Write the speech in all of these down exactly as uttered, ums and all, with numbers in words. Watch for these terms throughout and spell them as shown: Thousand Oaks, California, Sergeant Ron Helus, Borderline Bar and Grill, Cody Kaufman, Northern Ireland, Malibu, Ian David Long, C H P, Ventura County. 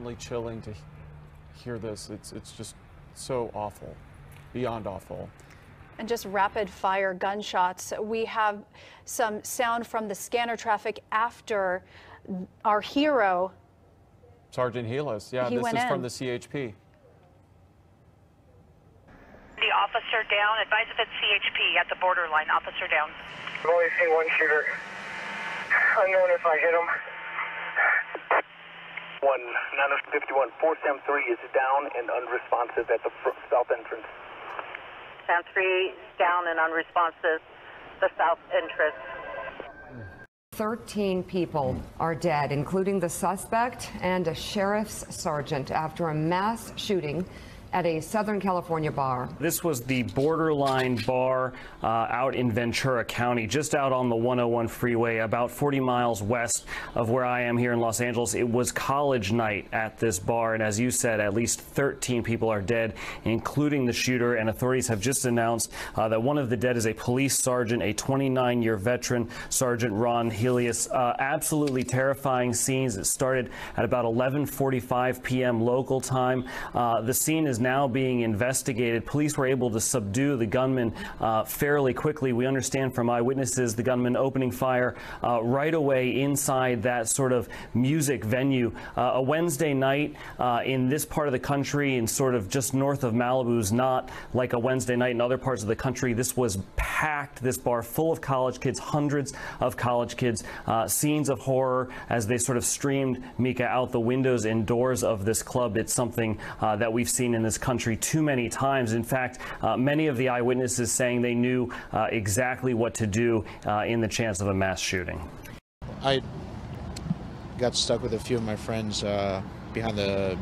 certainly chilling to hear this. It's, it's just so awful, beyond awful. And just rapid fire gunshots. We have some sound from the scanner traffic after our hero, Sergeant Helus. Yeah, this is from the C H P. The officer down. Advise if it's C H P at the borderline. Officer down. I only see one shooter. Unknown if I hit him. One nine fifty-one four seven three is down and unresponsive at the south entrance. Three down and unresponsive, the south entrance. Thirteen people are dead, including the suspect and a sheriff's sergeant, after a mass shooting at a Southern California bar. This was the Borderline Bar uh, out in Ventura County, just out on the one oh one freeway, about forty miles west of where I am here in Los Angeles. It was college night at this bar, and as you said, at least thirteen people are dead, including the shooter, and authorities have just announced uh, that one of the dead is a police sergeant, a twenty-nine year veteran, Sergeant Ron Helus. Uh, absolutely terrifying scenes. It started at about eleven forty-five p m local time. Uh, the scene is now being investigated. Police were able to subdue the gunman uh, fairly quickly. We understand from eyewitnesses the gunman opening fire uh, right away inside that sort of music venue. Uh, a Wednesday night uh, in this part of the country, and sort of just north of Malibu, is not like a Wednesday night in other parts of the country. This was packed, this bar full of college kids, hundreds of college kids. Uh, scenes of horror as they sort of streamed, Mika, out the windows and doors of this club. It's something uh, that we've seen in this country too many times. In fact, uh, many of the eyewitnesses saying they knew uh, exactly what to do uh, in the chance of a mass shooting. I got stuck with a few of my friends uh, behind the,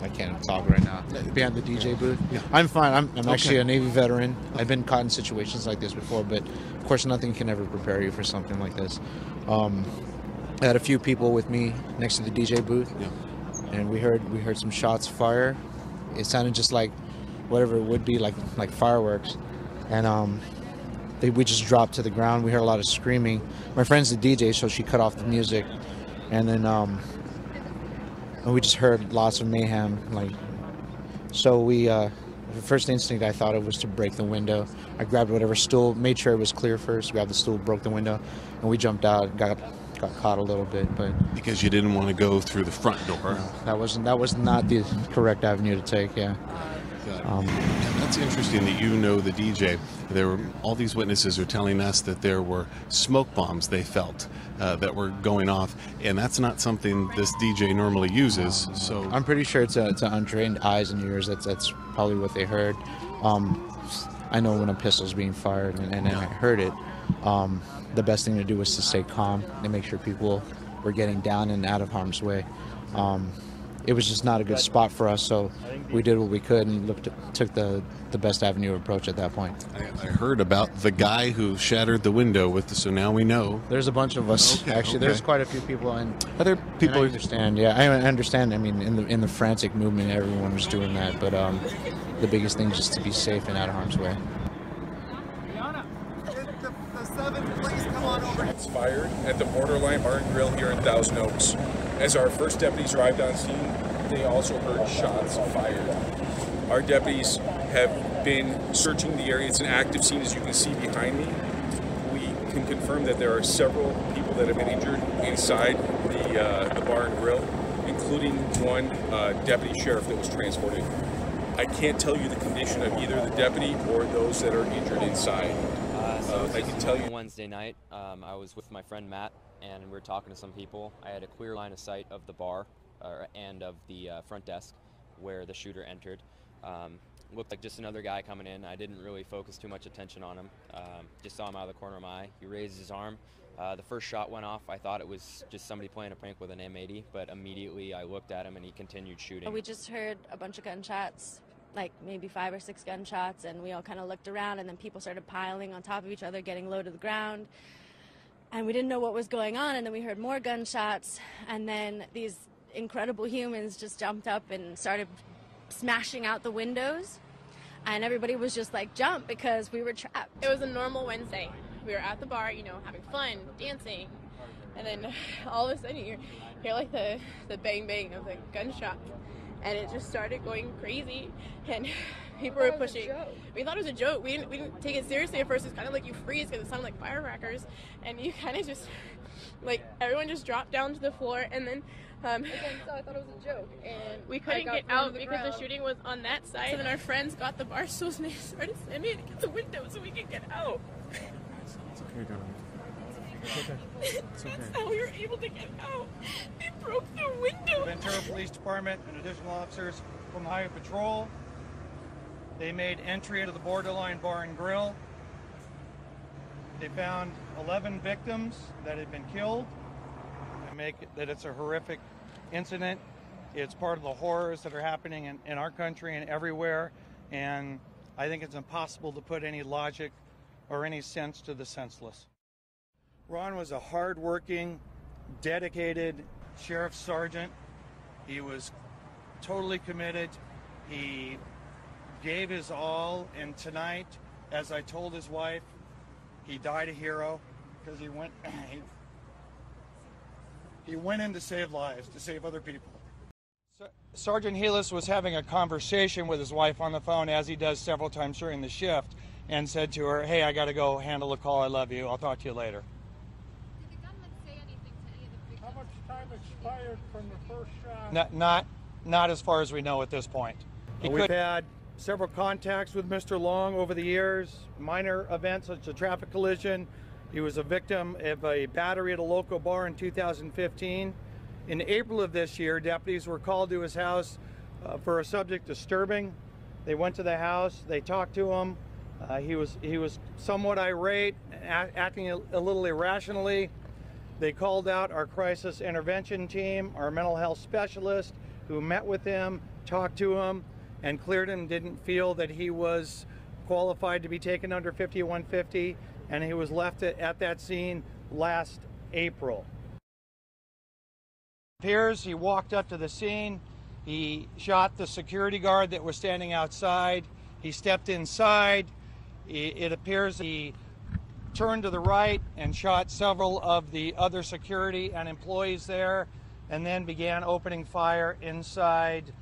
I can't talk right now, behind the D J booth. Yeah. I'm fine. I'm, I'm actually okay. A Navy veteran. I've been caught in situations like this before, but of course nothing can ever prepare you for something like this. Um, I had a few people with me next to the D J booth, yeah. And we heard we heard some shots fire. It sounded just like whatever it would be, like like fireworks, and um, they, we just dropped to the ground. We heard a lot of screaming. My friend's the D J, so she cut off the music, and then um, and we just heard lots of mayhem. Like, so we, uh, the first instinct I thought of was to break the window. I grabbed whatever stool, made sure it was clear first, grabbed the stool, broke the window, and we jumped out, got got caught a little bit, but because you didn't want to go through the front door. No, that wasn't that was not the correct avenue to take. Yeah, um, that's interesting that you know the D J. There were all these witnesses are telling us that there were smoke bombs they felt uh, that were going off, and that's not something this D J normally uses. Um, so I'm pretty sure to, to untrained eyes and ears, that's that's probably what they heard. Um, I know when a pistol's being fired, and, and, and I heard it. Um, The best thing to do was to stay calm and make sure people were getting down and out of harm's way. Um, it was just not a good spot for us, so we did what we could and looked, took the, the best avenue approach at that point. I, I heard about the guy who shattered the window with the, so now we know. There's a bunch of us, okay, actually. Okay. There's quite a few people. And other people and I understand, yeah, I understand. I mean, in the, in the frantic movement, everyone was doing that, but um, the biggest thing is just to be safe and out of harm's way. It's fired at the Borderline Bar and Grill here in Thousand Oaks. As our first deputies arrived on scene, they also heard shots fired. Our deputies have been searching the area. It's an active scene, as you can see behind me. We can confirm that there are several people that have been injured inside the, uh, the bar and grill, including one uh, deputy sheriff that was transported. I can't tell you the condition of either the deputy or those that are injured inside. Uh, I can tell you Wednesday night, um, I was with my friend Matt, and we were talking to some people. I had a clear line of sight of the bar uh, and of the uh, front desk where the shooter entered. Um, looked like just another guy coming in. I didn't really focus too much attention on him. Um, just saw him out of the corner of my eye. He raised his arm. Uh, the first shot went off. I thought it was just somebody playing a prank with an M eighty, but immediately I looked at him and he continued shooting. We just heard a bunch of gunshots, like maybe five or six gunshots, and we all kind of looked around, and then people started piling on top of each other, getting low to the ground, and we didn't know what was going on. And then we heard more gunshots, and then these incredible humans just jumped up and started smashing out the windows, and everybody was just like, jump, because we were trapped. It was a normal Wednesday. We were at the bar, you know, having fun, dancing, And then all of a sudden you hear like the, the bang bang of the gunshot. And it just started going crazy, and people were pushing. We thought it was a joke. We didn't, we didn't take it seriously at first. It's kind of like you freeze because it sounded like firecrackers, and you kind of just, like, everyone just dropped down to the floor, and then. Um, Again, so I thought it was a joke, and we couldn't get out because the shooting was on that side. So then our friends got the bar stools and they started slamming it against the window so we could get out. It's okay, darling. It's okay. It's okay. That's how we were able to get out. They broke the window. Ventura Police Department and additional officers from Highway Patrol. They made entry into the Borderline Bar and Grill. They found eleven victims that had been killed. They make it that it's a horrific incident. It's part of the horrors that are happening in, in our country and everywhere. And I think it's impossible to put any logic or any sense to the senseless. Ron was a hard-working, dedicated sheriff's sergeant. He was totally committed. He gave his all, and tonight, as I told his wife, he died a hero because he went he went in to save lives, to save other people. Sergeant Helus was having a conversation with his wife on the phone, as he does several times during the shift, and said to her, "Hey, I got to go handle a call. I love you. I'll talk to you later." Expired from the first shot. Not, not, not as far as we know at this point. He We've could... had several contacts with Mister Long over the years, minor events such as a traffic collision. He was a victim of a battery at a local bar in two thousand fifteen. In April of this year, deputies were called to his house uh, for a subject disturbing. They went to the house, they talked to him. Uh, he was, he was somewhat irate, act, acting a, a little irrationally. They called out our crisis intervention team, our mental health specialist, who met with him, talked to him, and cleared him, didn't feel that he was qualified to be taken under fifty-one fifty, and he was left at that scene last April. It appears he walked up to the scene, he shot the security guard that was standing outside, he stepped inside, it appears he turned to the right and shot several of the other security and employees there, and then began opening fire inside.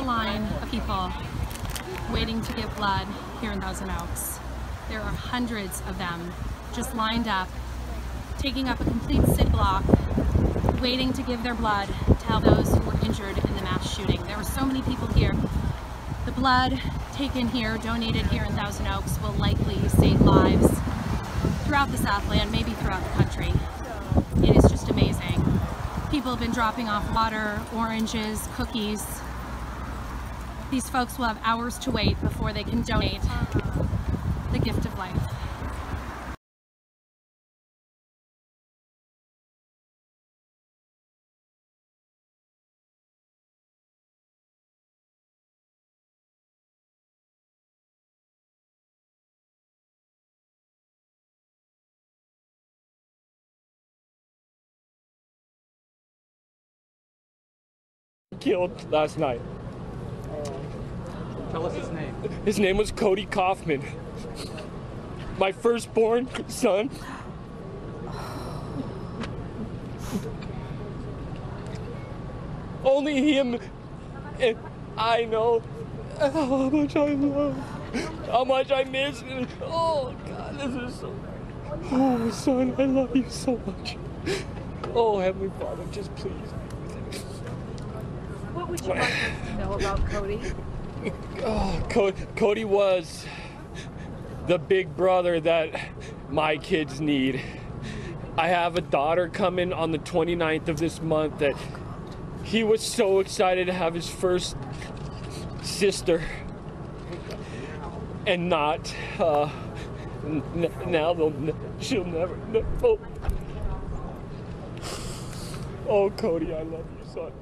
the line of people waiting to give blood here in Thousand Oaks. There are hundreds of them just lined up, taking up a complete city block, waiting to give their blood to help those who were injured in the mass shooting. There were so many people here. The blood taken here, donated here in Thousand Oaks, will likely save lives throughout the Southland, maybe throughout the country. It is just amazing. People have been dropping off water, oranges, cookies. These folks will have hours to wait before they can donate the gift of life. Killed last night. Tell us his name. His name was Cody Kaufman. My firstborn son. Only him and I know how much I love, how much I miss. Oh God, this is so bad. Oh son, I love you so much. Oh Heavenly Father, just please. What would you like us to know about Cody? Oh, Co Cody was the big brother that my kids need. I have a daughter coming on the twenty-ninth of this month that he was so excited to have his first sister and not. Uh, n now they'll, she'll never. No. Oh. Oh, Cody, I love you, son.